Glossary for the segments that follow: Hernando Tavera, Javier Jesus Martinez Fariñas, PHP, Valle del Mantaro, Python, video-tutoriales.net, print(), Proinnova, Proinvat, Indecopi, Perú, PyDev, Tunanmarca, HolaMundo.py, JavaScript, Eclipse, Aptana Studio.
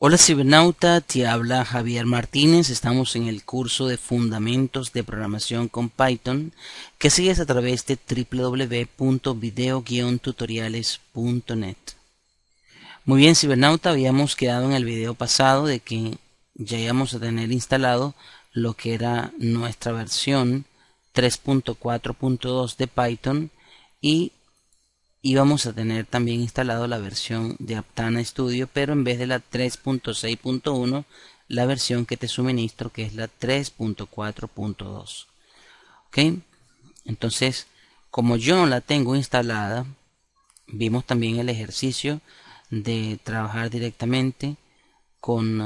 Hola cibernauta, te habla Javier Martínez. Estamos en el curso de Fundamentos de Programación con Python que sigues a través de www.video-tutoriales.net. Muy bien cibernauta, habíamos quedado en el video pasado de que ya íbamos a tener instalado lo que era nuestra versión 3.4.2 de Python y íbamos a tener también instalado la versión de Aptana Studio, pero en vez de la 3.6.1, la versión que te suministro, que es la 3.4.2. ¿Ok? Entonces, como yo no la tengo instalada, vimos también el ejercicio de trabajar directamente con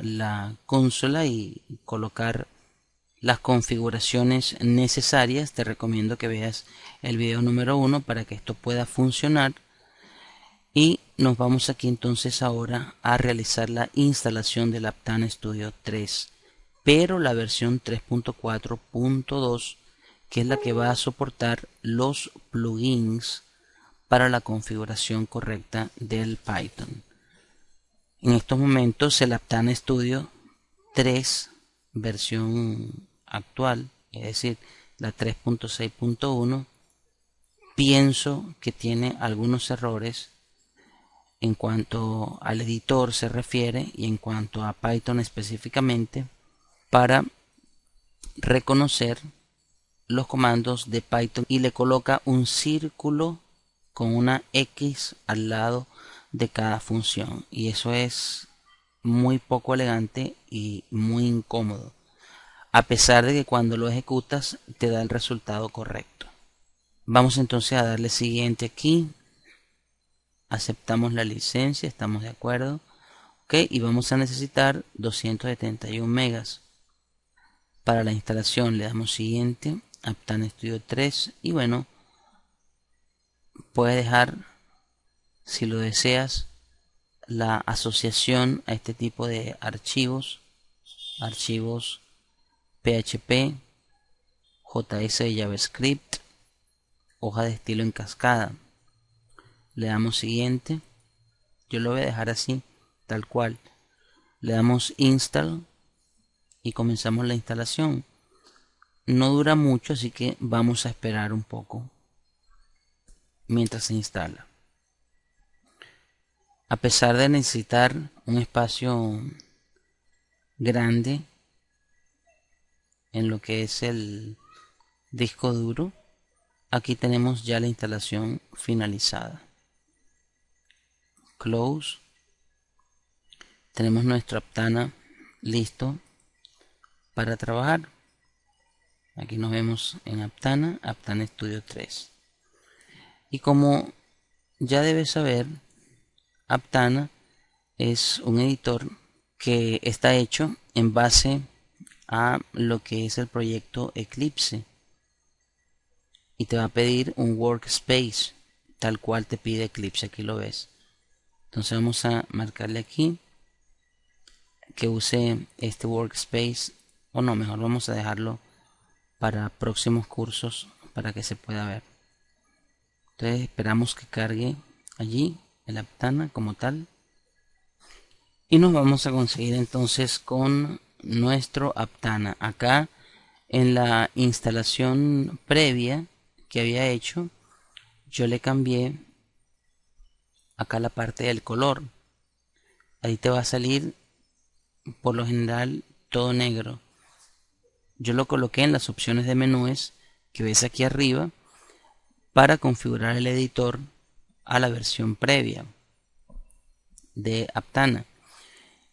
la consola y colocar las configuraciones necesarias. Te recomiendo que veas el video número 1 para que esto pueda funcionar, y nos vamos aquí entonces ahora a realizar la instalación del Aptana Studio 3, pero la versión 3.4.2, que es la que va a soportar los plugins para la configuración correcta del Python. En estos momentos el Aptana Studio 3 versión actual, es decir, la 3.6.1, pienso que tiene algunos errores en cuanto al editor se refiere y en cuanto a Python específicamente, para reconocer los comandos de Python, y le coloca un círculo con una X al lado de cada función, y eso es muy poco elegante y muy incómodo, a pesar de que cuando lo ejecutas te da el resultado correcto. Vamos entonces a darle siguiente aquí, aceptamos la licencia, estamos de acuerdo, ok, y vamos a necesitar 271 megas para la instalación. Le damos siguiente, Aptana Studio 3, y bueno, puedes dejar, si lo deseas, la asociación a este tipo de archivos, archivos PHP, JS de JavaScript, hoja de estilo en cascada. Le damos siguiente, yo lo voy a dejar así, tal cual. Le damos install y comenzamos la instalación. No dura mucho, así que vamos a esperar un poco mientras se instala. A pesar de necesitar un espacio grande en lo que es el disco duro, aquí tenemos ya la instalación finalizada. Close. Tenemos nuestro Aptana listo para trabajar. Aquí nos vemos en Aptana, Aptana Studio 3. Y como ya debes saber, Aptana es un editor que está hecho en base a lo que es el proyecto Eclipse, y te va a pedir un workspace tal cual te pide Eclipse. Aquí lo ves. Entonces vamos a marcarle aquí que use este workspace, o no, mejor vamos a dejarlo para próximos cursos para que se pueda ver. Entonces esperamos que cargue allí el Aptana como tal, y nos vamos a conseguir entonces con nuestro Aptana. Acá en la instalación previa que había hecho, yo le cambié acá la parte del color. Ahí te va a salir por lo general todo negro. Yo lo coloqué en las opciones de menús que ves aquí arriba para configurar el editor a la versión previa de Aptana,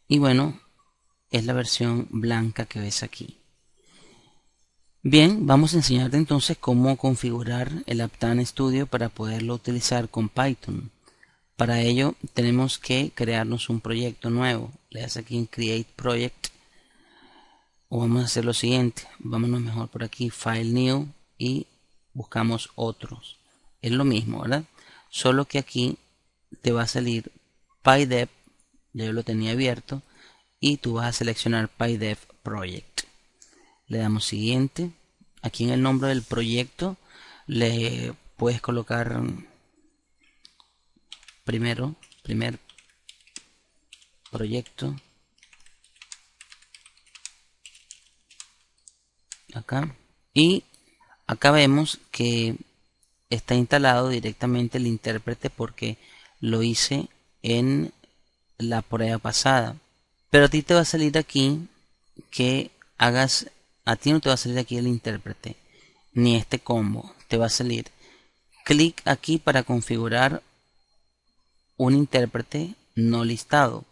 y bueno, es la versión blanca que ves aquí. Bien, vamos a enseñarte entonces cómo configurar el Aptana Studio para poderlo utilizar con Python. Para ello tenemos que crearnos un proyecto nuevo. Le das aquí en Create Project, o vamos a hacer lo siguiente, vámonos mejor por aquí, File New, y buscamos otros. Es lo mismo, ¿verdad? Solo que aquí te va a salir PyDev, ya yo lo tenía abierto, y tú vas a seleccionar PyDev Project. Le damos siguiente. Aquí en el nombre del proyecto le puedes colocar primer proyecto, acá, y acá vemos que está instalado directamente el intérprete porque lo hice en la prueba pasada. Pero a ti te va a salir aquí que hagas, a ti no te va a salir aquí el intérprete ni este combo, te va a salir clic aquí para configurar un intérprete no listado.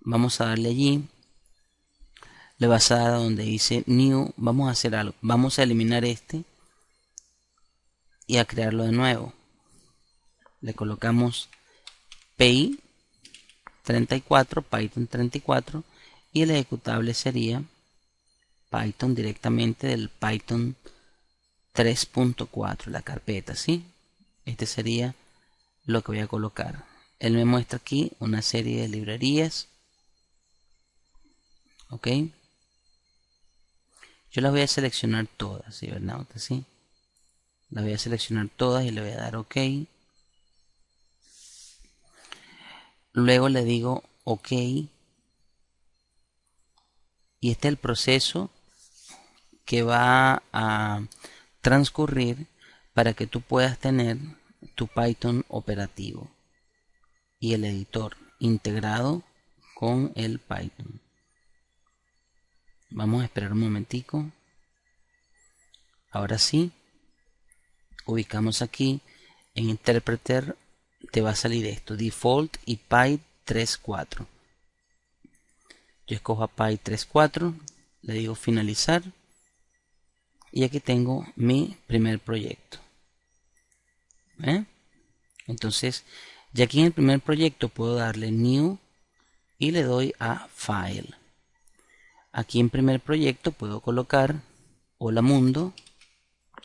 Vamos a darle allí, le vas a dar donde dice new. Vamos a hacer algo, vamos a eliminar este y a crearlo de nuevo. Le colocamos PI 34, Python 34, y el ejecutable sería Python directamente del Python 3.4, la carpeta, ¿sí? Este sería lo que voy a colocar. Él me muestra aquí una serie de librerías. Ok. Yo las voy a seleccionar todas, Cibernauta, ¿sí? Las voy a seleccionar todas y le voy a dar OK. Luego le digo OK. Y este es el proceso que va a transcurrir para que tú puedas tener tu Python operativo y el editor integrado con el Python. Vamos a esperar un momentico. Ahora sí, ubicamos aquí en Interpreter, te va a salir esto, Default y Py 3.4. Yo escojo a Py 3.4, le digo finalizar y aquí tengo mi primer proyecto. Entonces ya aquí en el primer proyecto puedo darle New y le doy a File. Aquí en primer proyecto puedo colocar Hola Mundo.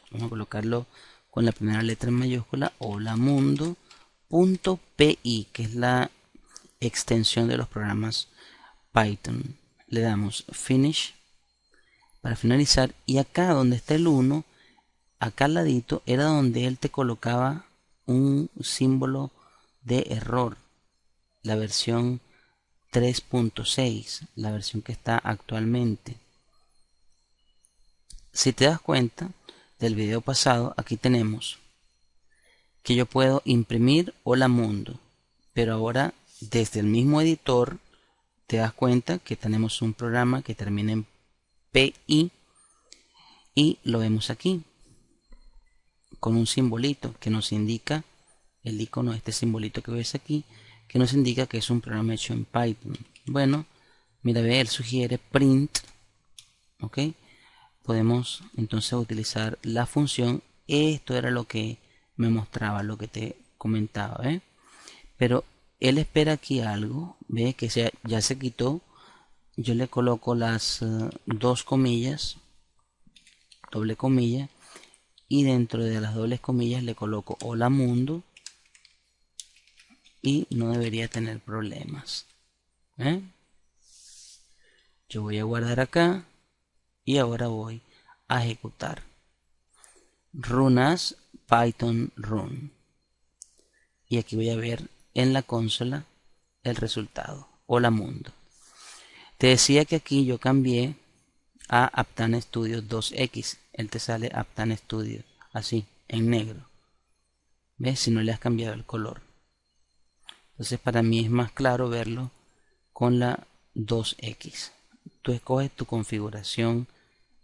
Vamos a colocarlo con la primera letra en mayúscula, HolaMundo.py, que es la extensión de los programas Python. Le damos Finish para finalizar, y acá donde está el 1, acá al ladito, era donde él te colocaba un símbolo de error, la versión 3.6, la versión que está actualmente. Si te das cuenta del video pasado, aquí tenemos que yo puedo imprimir Hola Mundo, pero ahora desde el mismo editor te das cuenta que tenemos un programa que termina en PI y lo vemos aquí con un simbolito que nos indica el icono, este simbolito que ves aquí, que nos indica que es un programa hecho en Python. Bueno, mira, ve, él sugiere print, ok. Podemos entonces utilizar la función. Esto era lo que me mostraba, lo que te comentaba, ¿eh? Pero él espera aquí algo, ve que ya se quitó. Yo le coloco las dos comillas, doble comilla, y dentro de las dobles comillas le coloco Hola Mundo y no debería tener problemas, ¿eh? Yo voy a guardar acá. Y ahora voy a ejecutar run as python run y aquí voy a ver en la consola el resultado, Hola Mundo. Te decía que aquí yo cambié a Aptana Studio 2X, él te sale Aptana Studio así en negro, ves, si no le has cambiado el color. Entonces para mí es más claro verlo con la 2X. Tú escoges tu configuración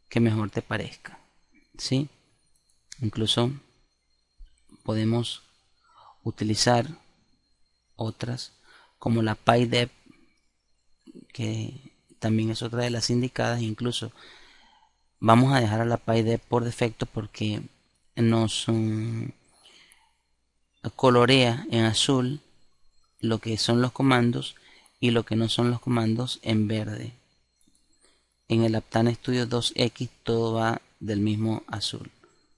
que mejor te parezca, ¿sí? Incluso podemos utilizar otras como la PyDev, que también es otra de las indicadas. Incluso vamos a dejar a la PyDev por defecto porque nos colorea en azul lo que son los comandos y lo que no son los comandos en verde. En el Aptana Studio 2X todo va del mismo azul.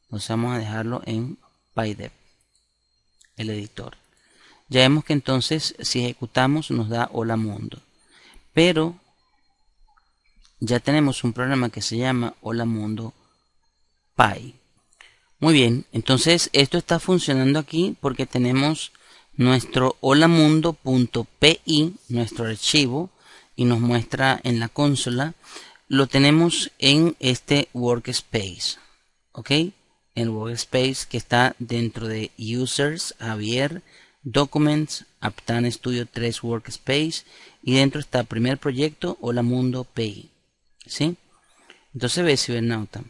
Entonces vamos a dejarlo en PyDev, el editor. Ya vemos que entonces si ejecutamos nos da Hola Mundo. Pero ya tenemos un programa que se llama HolaMundo.py. Muy bien, entonces esto está funcionando aquí porque tenemos nuestro HolaMundo.py, nuestro archivo, y nos muestra en la consola, lo tenemos en este workspace, ¿ok? El workspace que está dentro de Users, Javier, Documents, Aptana Studio 3 Workspace, y dentro está primer proyecto, HolaMundo.py, ¿sí? Entonces ve, cibernauta,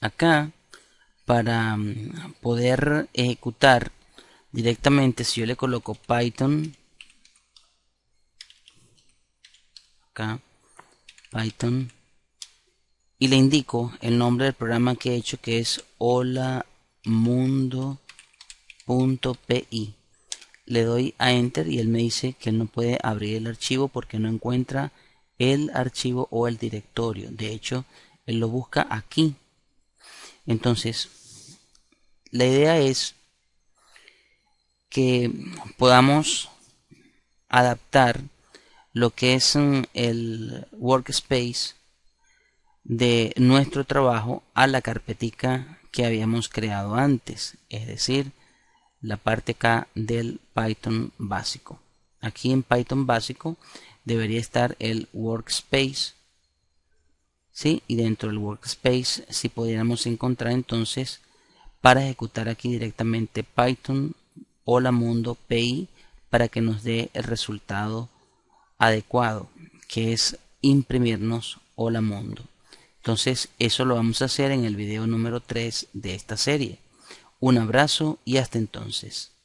acá para poder ejecutar directamente, si yo le coloco Python, acá, Python, y le indico el nombre del programa que he hecho, que es holamundo.py, le doy a Enter y él me dice que él no puede abrir el archivo porque no encuentra el archivo o el directorio. De hecho, él lo busca aquí. Entonces, la idea es que podamos adaptar lo que es el workspace de nuestro trabajo a la carpetica que habíamos creado antes, es decir, la parte acá del Python básico. Aquí en Python básico debería estar el workspace, ¿sí? Y dentro del workspace, si pudiéramos encontrar entonces, para ejecutar aquí directamente Python HolaMundo.py, para que nos dé el resultado adecuado, que es imprimirnos HolaMundo. Entonces eso lo vamos a hacer en el video número 3 de esta serie. Un abrazo y hasta entonces.